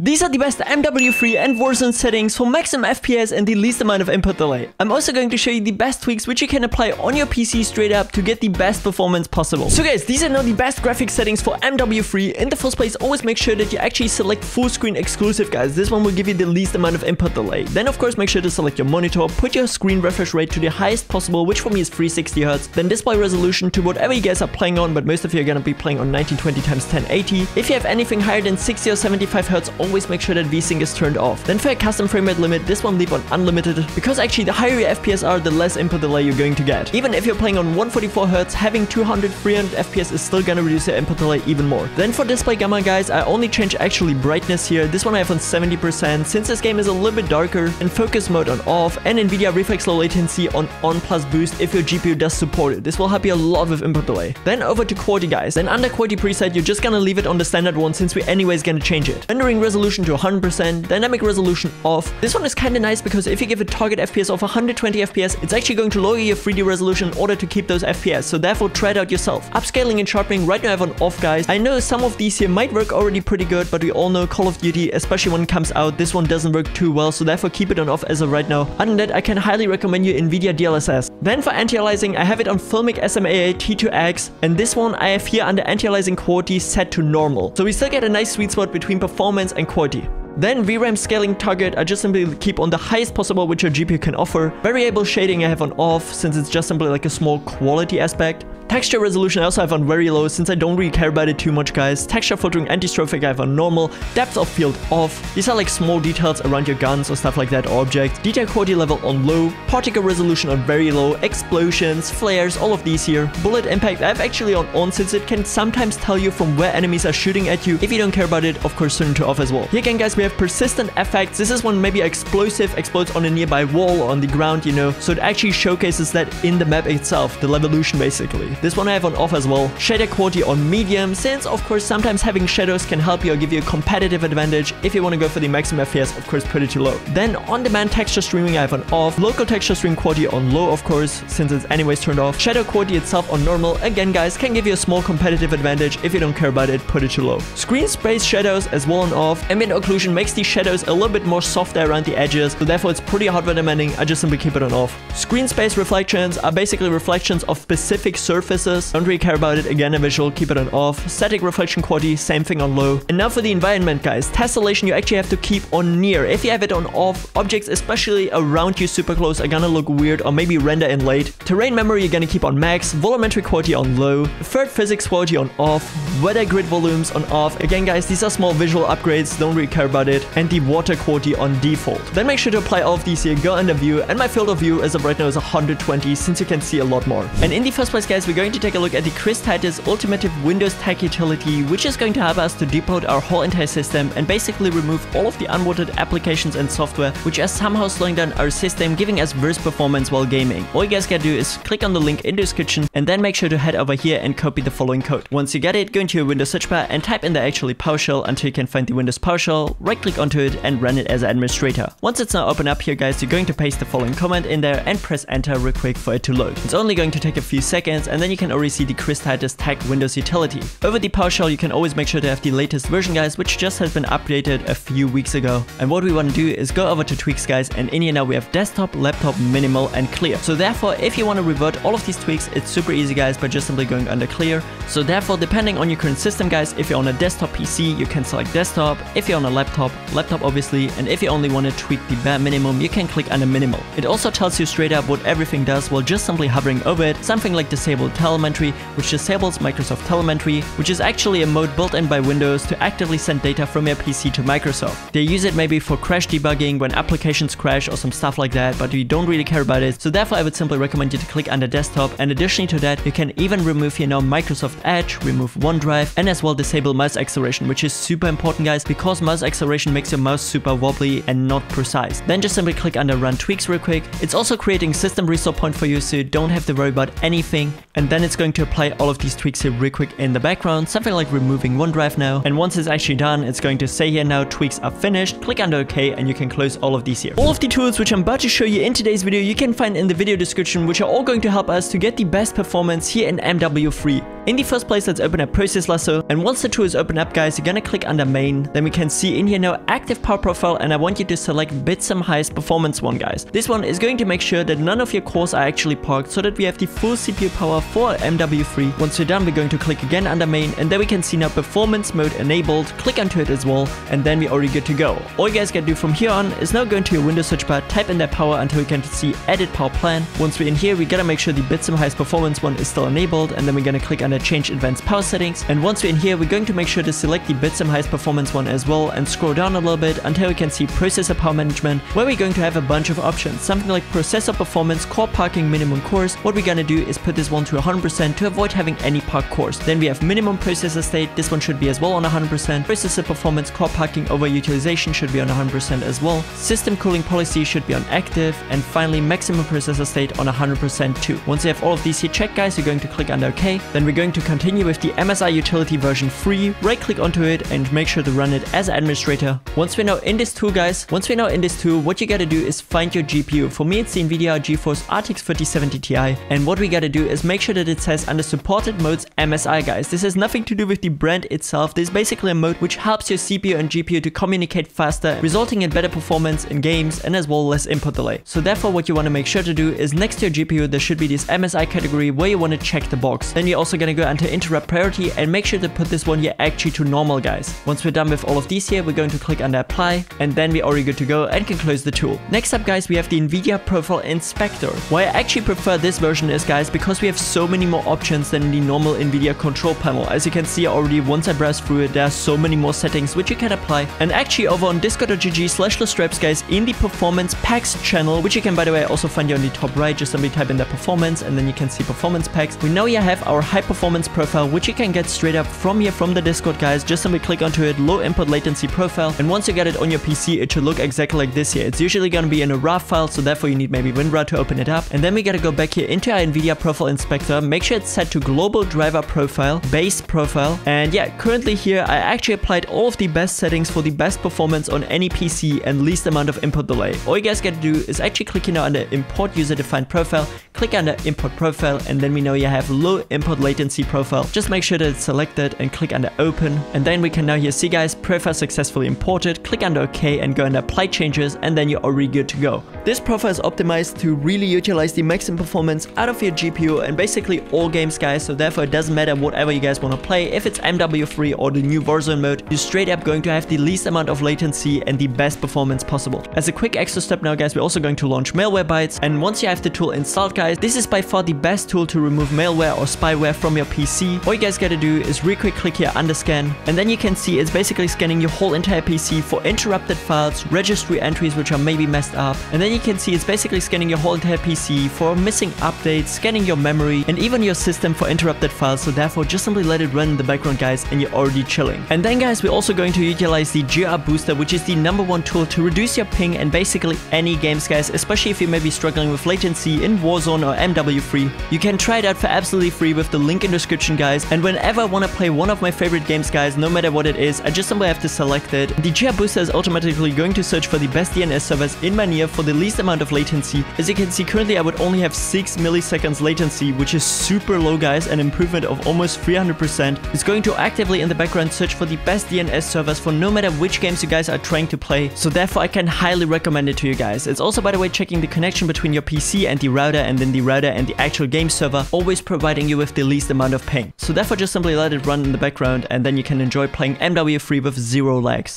These are the best MW3 and Warzone settings for maximum FPS and the least amount of input delay. I'm also going to show you the best tweaks which you can apply on your PC straight up to get the best performance possible. So guys, these are now the best graphics settings for MW3. In the first place, always make sure that you actually select full screen exclusive, guys. This one will give you the least amount of input delay. Then of course, make sure to select your monitor, put your screen refresh rate to the highest possible, which for me is 360 Hz, then display resolution to whatever you guys are playing on, but most of you are going to be playing on 1920 x 1080. If you have anything higher than 60 or 75 Hz, always make sure that VSync is turned off. Then for a custom frame rate limit, this one leave on unlimited, because actually the higher your FPS are, the less input delay you're going to get. Even if you're playing on 144 Hz, having 200-300 FPS is still gonna reduce your input delay even more. Then for display gamma, guys, I only change actually brightness here. This one I have on 70%, since this game is a little bit darker, and focus mode on off, and Nvidia reflex low latency on plus boost if your GPU does support it. This will help you a lot with input delay. Then over to quality, guys. Then under quality preset, you're just gonna leave it on the standard one, since we anyways gonna change it. Rendering resolution to 100%, dynamic resolution off. This one is kind of nice because if you give a target FPS of 120 FPS, it's actually going to lower your 3D resolution in order to keep those FPS, so therefore try it out yourself. Upscaling and sharpening right now I have on off, guys. I know some of these here might work already pretty good, but we all know Call of Duty, especially when it comes out, this one doesn't work too well, so therefore keep it on off as of right now. Other than that, I can highly recommend you Nvidia DLSS. Then for anti-aliasing, I have it on Filmic SMAA T2X, and this one I have here under anti-aliasing quality set to normal. So we still get a nice sweet spot between performance and quality. Then VRAM scaling target, I just simply keep on the highest possible which your GPU can offer. Variable shading I have on off, since it's just simply like a small quality aspect. Texture resolution I also have on very low, since I don't really care about it too much, guys. Texture filtering anti-strophic I have on normal. Depth of field off. These are like small details around your guns or stuff like that, or objects. Detail quality level on low. Particle resolution on very low. Explosions, flares, all of these here. Bullet impact I have actually on, since it can sometimes tell you from where enemies are shooting at you. If you don't care about it, of course turn it to off as well. Here again, guys, we have persistent effects. This is when maybe explosive explodes on a nearby wall or on the ground, you know. So it actually showcases that in the map itself, the levolution basically. This one I have on off as well. Shader quality on medium, since of course sometimes having shadows can help you or give you a competitive advantage. If you want to go for the maximum FPS, of course put it to low. Then on-demand texture streaming I have on off. Local texture stream quality on low, of course, since it's anyways turned off. Shadow quality itself on normal. Again, guys, can give you a small competitive advantage. If you don't care about it, put it to low. Screen space shadows as well on off. Ambient occlusion makes the shadows a little bit more softer around the edges, so therefore it's pretty hardware demanding. I just simply keep it on off. Screen space reflections are basically reflections of specific surfaces. Don't really care about it. Again, a visual, keep it on off. Static reflection quality, same thing on low. And now for the environment, guys. Tessellation you actually have to keep on near. If you have it on off, objects especially around you super close are gonna look weird or maybe render in late. Terrain memory you're gonna keep on max. Volumetric quality on low. Third physics quality on off. Weather grid volumes on off. Again, guys, these are small visual upgrades. Don't really care about it. And the water quality on default. Then make sure to apply all of these here. Go under view. And my field of view as of right now is 120, since you can see a lot more. And in the first place, guys, we're going to take a look at the Chris Titus Ultimative Windows Tech Utility, which is going to help us to debug our whole entire system and basically remove all of the unwanted applications and software which are somehow slowing down our system, giving us worse performance while gaming. All you guys gotta do is click on the link in the description and then make sure to head over here and copy the following code. Once you get it, go into your Windows search bar and type in the actually PowerShell until you can find the Windows PowerShell, right click onto it and run it as an administrator. Once it's now open up here, guys, you're going to paste the following command in there and press enter real quick for it to load. It's only going to take a few seconds, and then you can already see the Chris Titus Tech Windows Utility. Over the PowerShell, you can always make sure to have the latest version, guys, which just has been updated a few weeks ago. And what we want to do is go over to tweaks, guys, and in here now we have desktop, laptop, minimal, and clear. So therefore, if you want to revert all of these tweaks, it's super easy, guys, by just simply going under clear. So therefore, depending on your current system, guys, if you're on a desktop PC, you can select desktop. If you're on a laptop, laptop obviously, and if you only want to tweak the bare minimum, you can click under minimal. It also tells you straight up what everything does while just simply hovering over it. Something like disable telemetry, which disables Microsoft telemetry, which is actually a mode built in by Windows to actively send data from your PC to Microsoft. They use it maybe for crash debugging when applications crash or some stuff like that, but we don't really care about it. So therefore I would simply recommend you to click under desktop, and additionally to that you can even remove here now Microsoft Edge, remove OneDrive, and as well disable mouse acceleration, which is super important, guys, because mouse acceleration makes your mouse super wobbly and not precise. Then just simply click under run tweaks real quick. It's also creating system restore point for you, so you don't have to worry about anything. And then it's going to apply all of these tweaks here real quick in the background, something like removing OneDrive now. And once it's actually done, it's going to say here now tweaks are finished, click under OK, and you can close all of these here. All of the tools which I'm about to show you in today's video, you can find in the video description, which are all going to help us to get the best performance here in MW3. In the first place, let's open up Process Lasso, and once the tool is opened up, guys, you're gonna click under main. Then we can see in here now active power profile, and I want you to select Bitsum highest performance one, guys. This one is going to make sure that none of your cores are actually parked so that we have the full CPU power for MW3. Once you're done, we're going to click again under main, and there we can see now performance mode enabled. Click onto it as well, and then we're already good to go. All you guys gotta do from here on is now go into your Windows search bar, type in that power until you can see edit power plan. Once we're in here, we gotta make sure the Bitsum highest performance one is still enabled, and then we're gonna click under change advanced power settings. And once we're in here, we're going to make sure to select the Bitsum highest performance one as well, and scroll down a little bit until we can see processor power management, where we're going to have a bunch of options, something like processor performance, core parking, minimum cores. What we're gonna do is put this one to 100% to avoid having any parked cores. Then we have minimum processor state. This one should be as well on 100%. Processor performance, core parking, overutilization should be on 100% as well. System cooling policy should be on active, and finally maximum processor state on 100% too. Once you have all of these here checked, guys, you're going to click under OK. Then we're going to continue with the MSI utility version 3. Right click onto it and make sure to run it as administrator. Once we're now in this tool, what you gotta do is find your GPU. For me, it's the Nvidia GeForce RTX 3070 Ti, and what we gotta do is make sure that it says under supported modes MSI, guys. This has nothing to do with the brand itself. This is basically a mode which helps your CPU and GPU to communicate faster, resulting in better performance in games and as well less input delay. So therefore, what you wanna make sure to do is next to your GPU, there should be this MSI category where you wanna check the box. Then you're also gonna go under interrupt priority and make sure to put this one here actually to normal, guys. Once we're done with all of these here, we're going to click under apply, and then we're already good to go and can close the tool. Next up, guys, we have the Nvidia Profile Inspector. Why I actually prefer this version is, guys, because we have so many more options than the normal Nvidia control panel. As you can see already, once I browse through it, there are so many more settings which you can apply. And actually over on discord.gg/LostReps, guys, in the performance packs channel, which you can by the way also find here on the top right, just simply type in the performance and then you can see performance packs. We now here have our high performance profile, which you can get straight up from here from the Discord, guys. Just simply click onto it, low input latency profile, and once you get it on your PC, it should look exactly like this here. It's usually gonna be in a RAR file, so therefore you need maybe WinRAR to open it up. And then we gotta go back here into our Nvidia Profile Inspector, make sure it's set to global driver profile, base profile, and yeah, currently here I actually applied all of the best settings for the best performance on any PC and least amount of input delay. All you guys gotta do is actually click here now under import user defined profile, click under import profile, and then we know you have low input latency profile. Just make sure that it's selected and click under open, and then we can now here see, guys, profile successfully imported. Click under OK and go under apply changes, and then you're already good to go. This profile is optimized to really utilize the maximum performance out of your GPU and basically all games, guys, so therefore it doesn't matter whatever you guys want to play. If it's MW3 or the new Warzone mode, you're straight up going to have the least amount of latency and the best performance possible. As a quick extra step now, guys, we're also going to launch Malwarebytes, and once you have the tool installed, guys, this is by far the best tool to remove malware or spyware from your PC. All you guys gotta do is real quick click here under scan, and then you can see it's basically scanning your whole entire PC for interrupted files, registry entries which are maybe messed up, and then you can see it's basically scanning your whole entire PC for missing updates, scanning your memory, and even your system for interrupted files. So therefore just simply let it run in the background, guys, and you're already chilling. And then, guys, we're also going to utilize the GearUp Booster, which is the #1 tool to reduce your ping and basically any games, guys, especially if you may be struggling with latency in Warzone or MW3. You can try it out for absolutely free with the link in the description, guys, and whenever I want to play one of my favorite games, guys, no matter what it is, I just simply have to select it. The GearUp Booster is automatically going to search for the best DNS servers in my near for the least amount of latency. As you can see, currently I would only have 6 milliseconds latency, which is super low, guys, an improvement of almost 300%. It's going to actively in the background search for the best DNS servers for no matter which games you guys are trying to play, so therefore I can highly recommend it to you guys. It's also by the way checking the connection between your PC and the router, and then the router and the actual game server, always providing you with the least amount of ping. So therefore just simply let it run in the background, and then you can enjoy playing MW3 with zero lags.